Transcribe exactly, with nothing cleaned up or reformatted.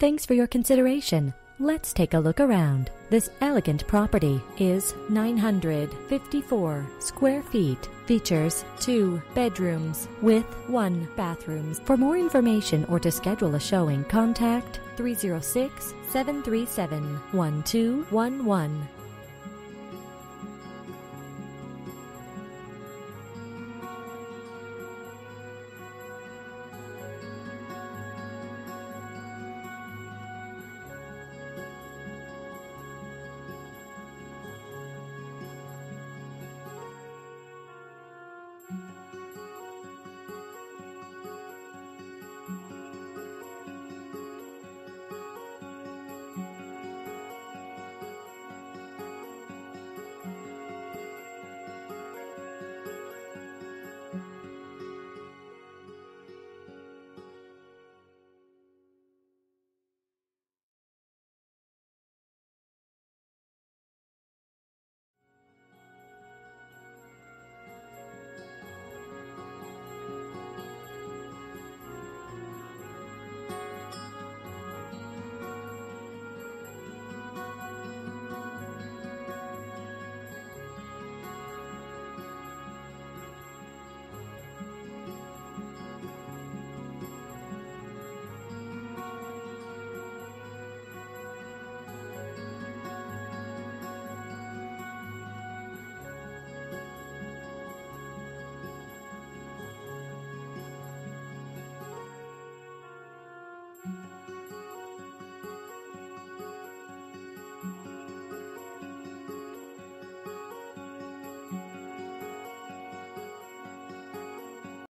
Thanks for your consideration. Let's take a look around. This elegant property is nine hundred fifty-four square feet. Features two bedrooms with one bathroom. For more information or to schedule a showing, contact three zero six, seven three seven, one two one one.